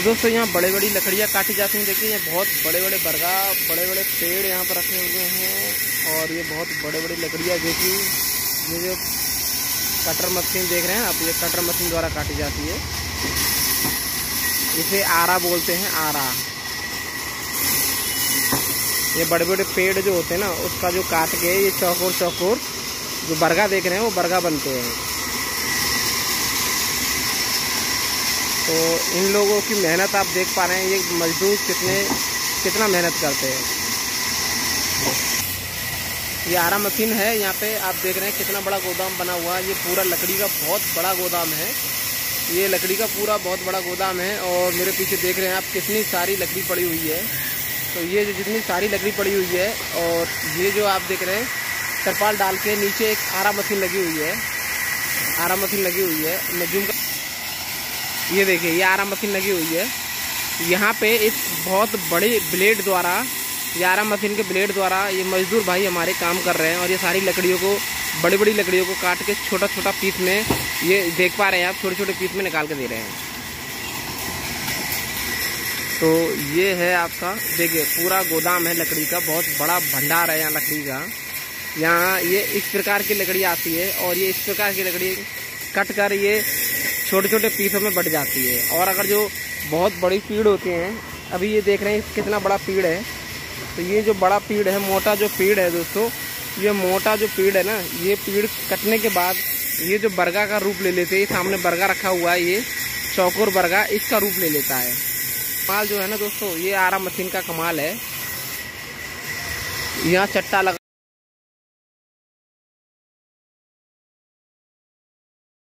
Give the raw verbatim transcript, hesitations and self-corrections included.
तो दोस्तों यहाँ बड़े बड़ी लकड़ियाँ काटी जाती हैं। देखिए यहाँ बहुत बड़े बड़े बरगा बड़े बड़े पेड़ यहाँ पर रखे हुए हैं और ये बहुत बड़े बड़ी लकड़ियाँ देखिए ये जो कटर मशीन देख रहे हैं आप, ये कटर मशीन द्वारा काटी जाती है। इसे आरा बोलते हैं, आरा। ये बड़े बड़े पेड़ जो होते हैं ना उसका जो काट के ये चौकोर चौकोर जो बरगा देख रहे हैं वो बरगा बनते हैं। तो इन लोगों की मेहनत आप देख पा रहे हैं, ये मजदूर कितने कितना मेहनत करते हैं। ये आरा मशीन है, यहाँ पे आप देख रहे हैं कितना बड़ा गोदाम बना हुआ है। ये पूरा लकड़ी का बहुत बड़ा गोदाम है, ये लकड़ी का पूरा बहुत बड़ा गोदाम है। और मेरे पीछे देख रहे हैं आप कितनी सारी लकड़ी पड़ी हुई है। तो ये जो जितनी सारी लकड़ी पड़ी हुई है और ये जो आप देख रहे हैं तरपाल डाल के नीचे एक आरा मशीन लगी हुई है, आरा मशीन लगी हुई है। मैं जूम कर, ये देखिए ये आरा मशीन लगी हुई है। यहाँ पे एक बहुत बड़े ब्लेड द्वारा, ये आरा मशीन के ब्लेड द्वारा ये मजदूर भाई हमारे काम कर रहे हैं और ये सारी लकड़ियों को, बड़ी बड़ी लकड़ियों को काट के छोटा छोटा पीस में, ये देख पा रहे हैं आप, छोटे छोटे पीस में निकाल के दे रहे हैं। तो ये है आपका, देखिए पूरा गोदाम है लकड़ी का, बहुत बड़ा भंडार है यहाँ लकड़ी का। यहाँ ये इस प्रकार की लकड़ी आती है और ये इस प्रकार की लकड़ी कट कर ये छोटे छोटे पीसों में बट जाती है। और अगर जो बहुत बड़ी पेड़ होती हैं, अभी ये देख रहे हैं कितना बड़ा पेड़ है, तो ये जो बड़ा पेड़ है, मोटा जो पेड़ है दोस्तों, ये मोटा जो पेड़ है ना, ये पेड़ कटने के बाद ये जो बरगा का रूप ले लेते हैं। सामने बरगा रखा हुआ है, ये चौकोर बरगा इसका रूप ले लेता है। कमाल जो है ना दोस्तों, ये आरा मशीन का कमाल है। यहाँ चट्टा लगा